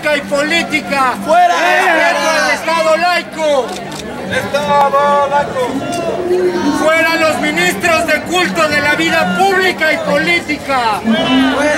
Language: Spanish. económica y política. ¡Fuera! ¡Fuera el Estado laico! ¡Estado laico! ¡Fuera los ministros de culto de la vida pública y política! ¡Fuera!